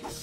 Yeah.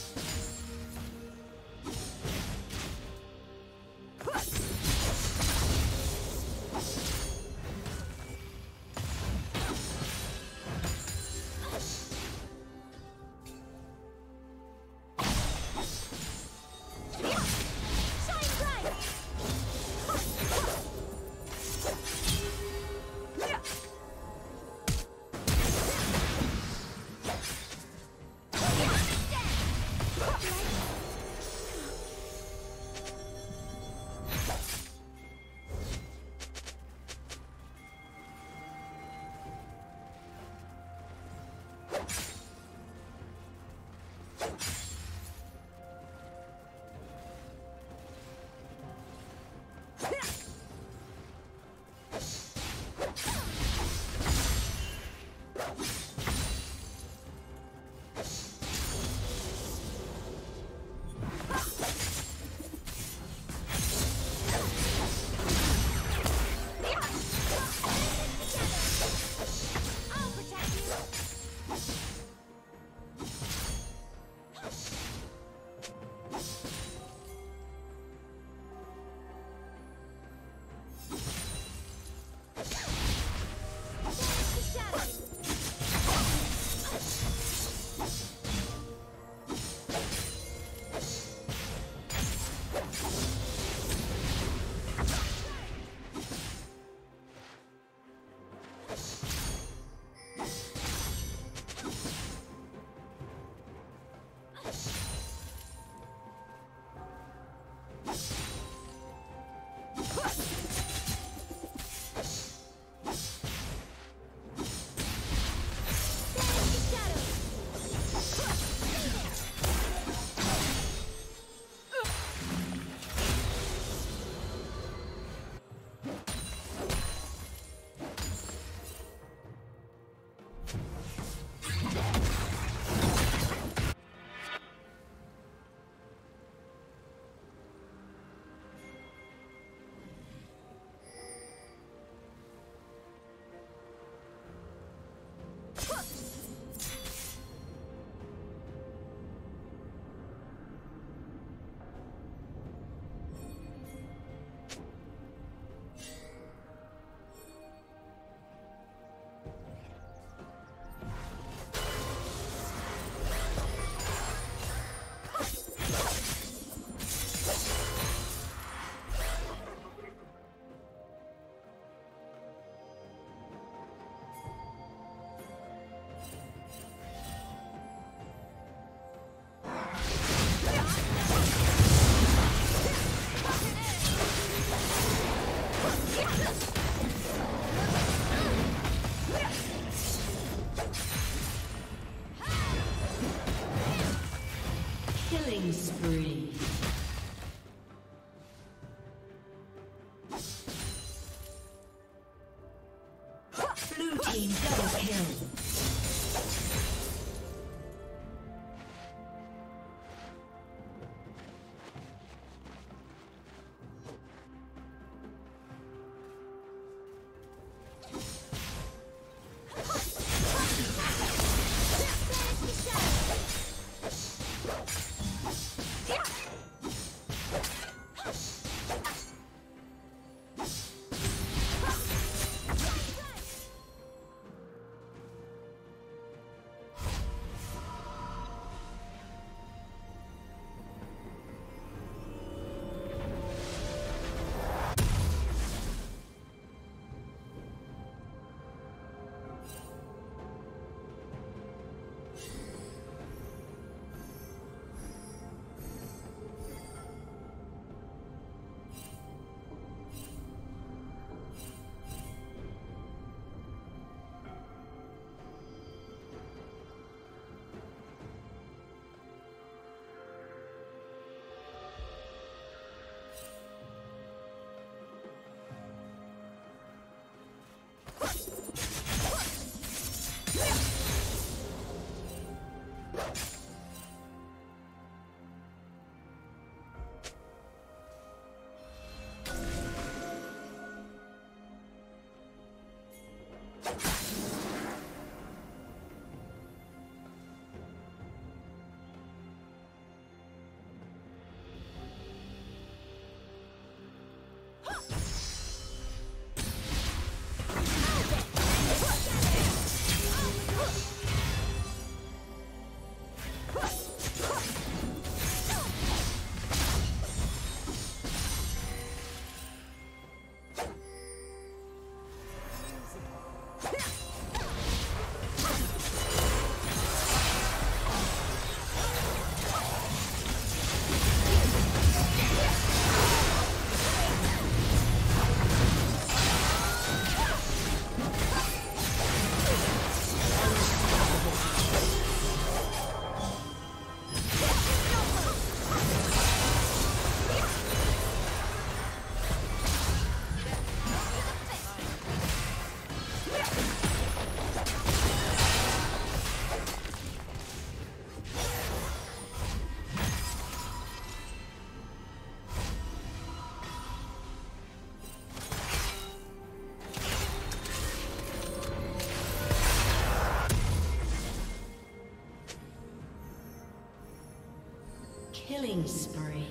Killing spree.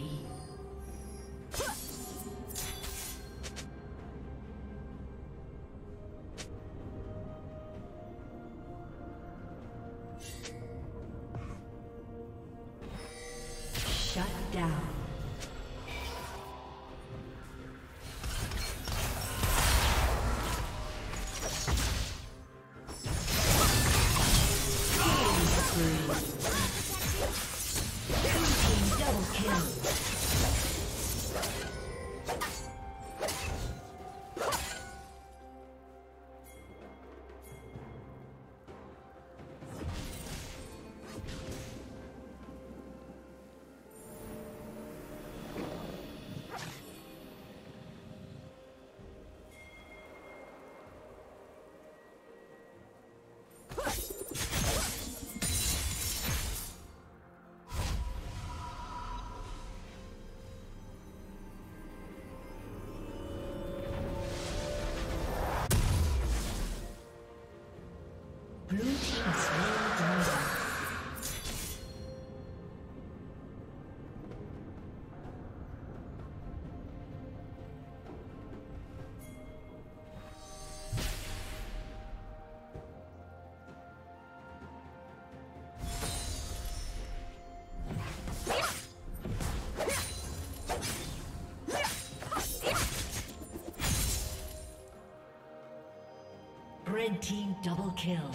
Shut down. Red team double kill.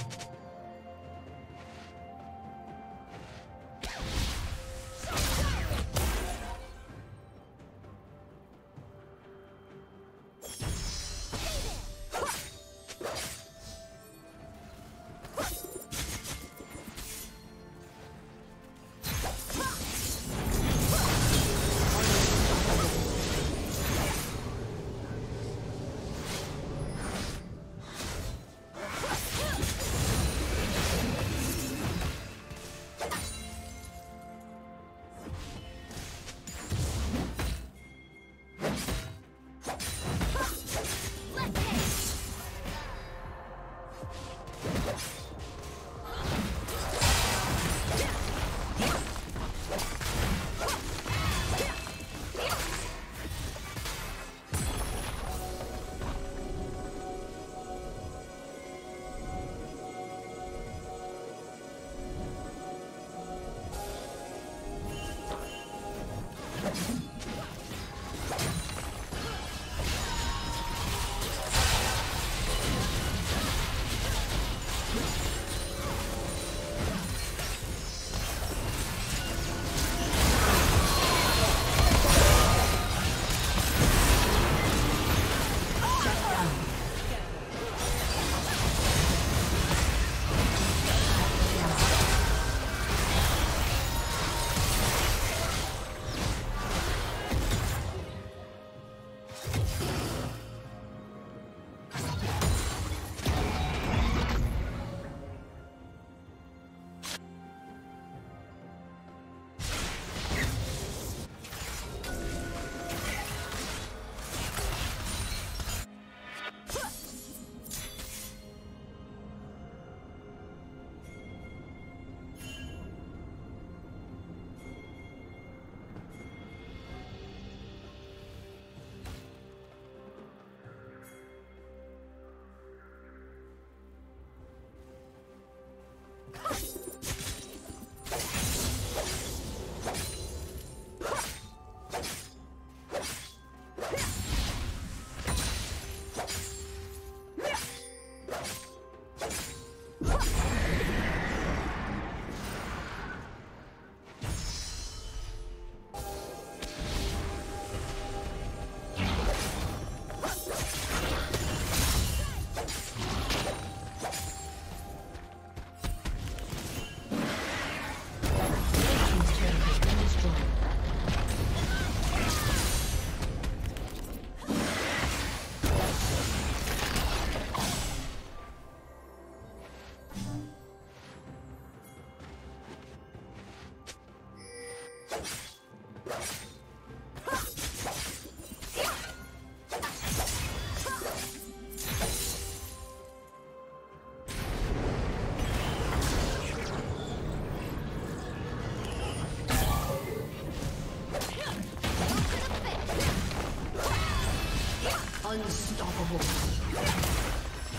Unstoppable. Red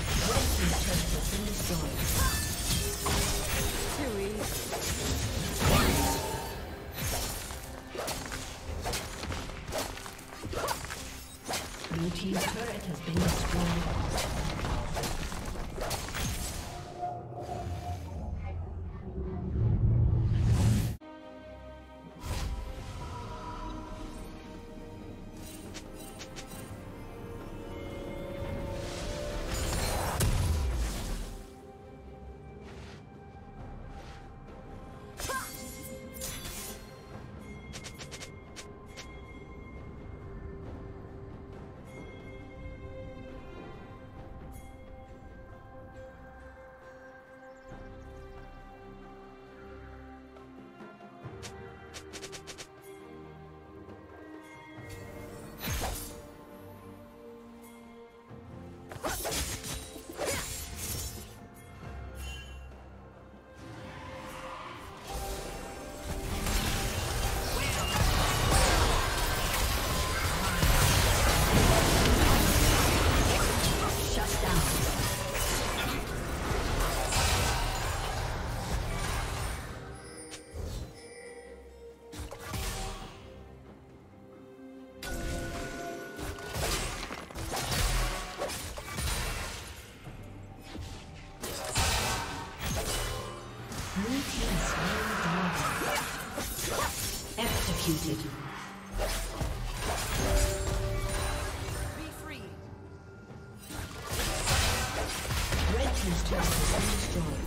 team's turret has been destroyed. Too easy. Blue team's turret has been destroyed. Executed. Red team's turret has been destroyed.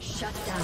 Shut down.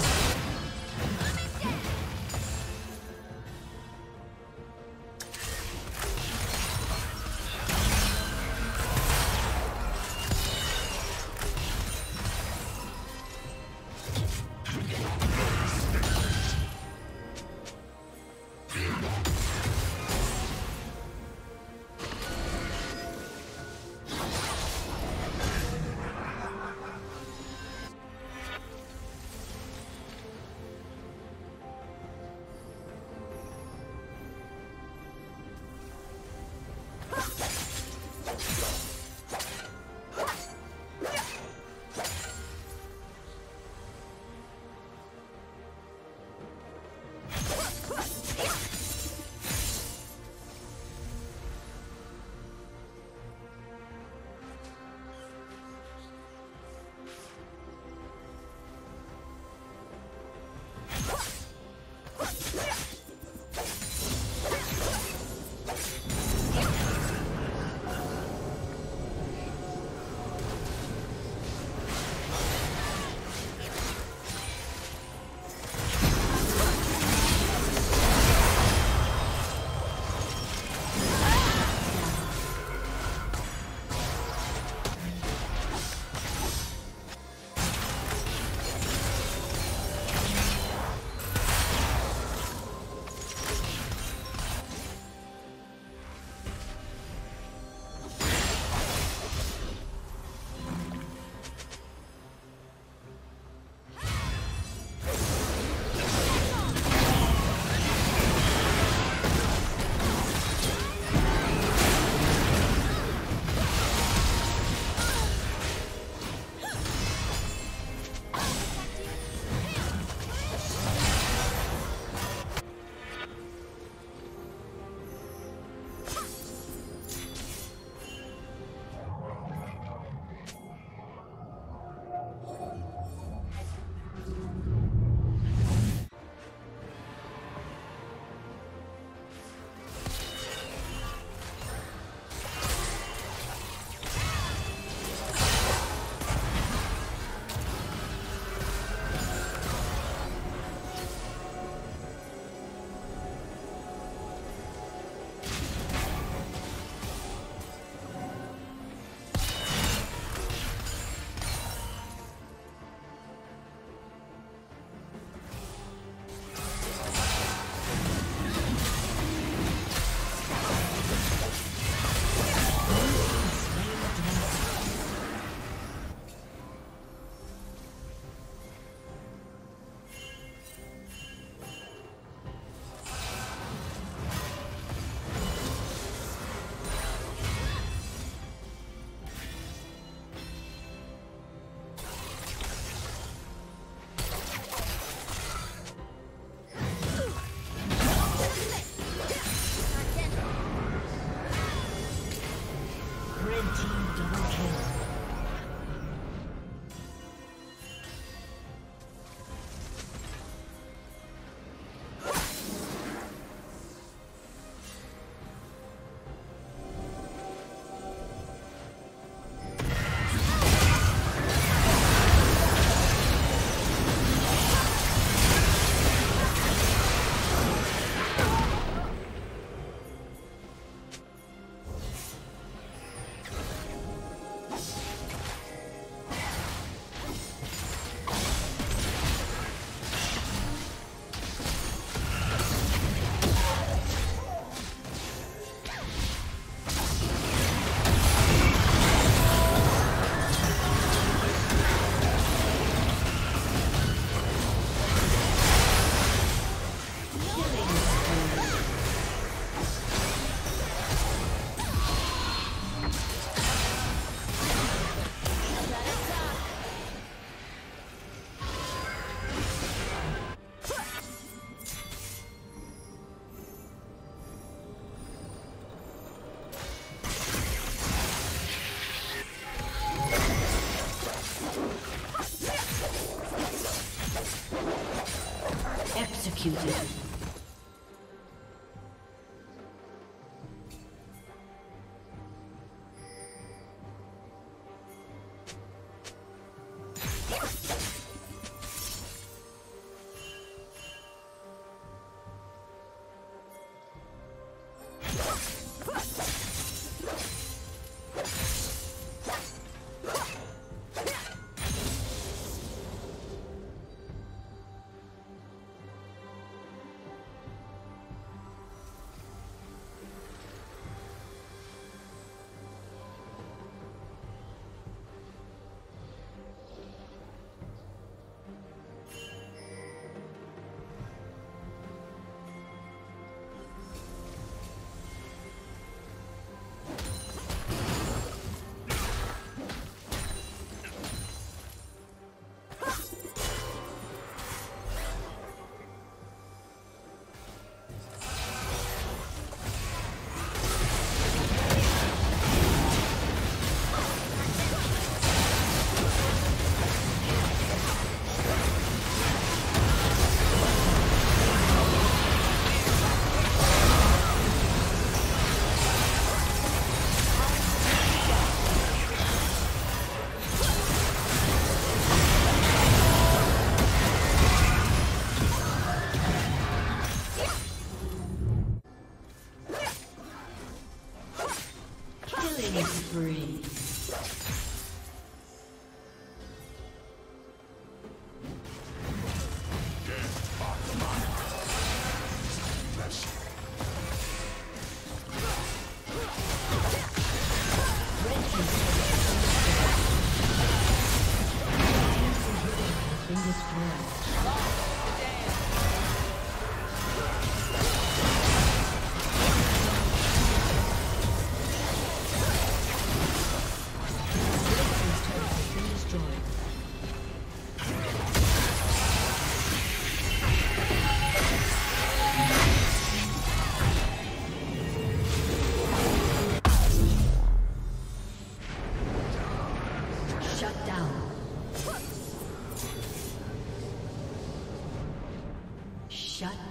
Executed.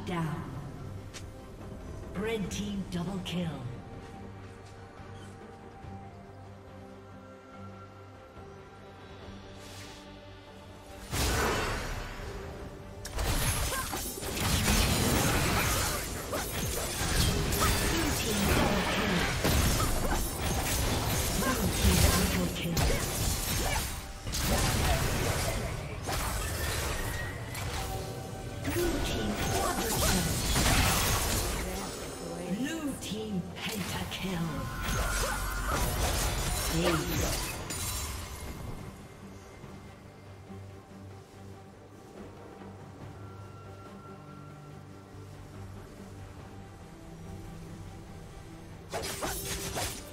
Down. Red team double kill. Let's go.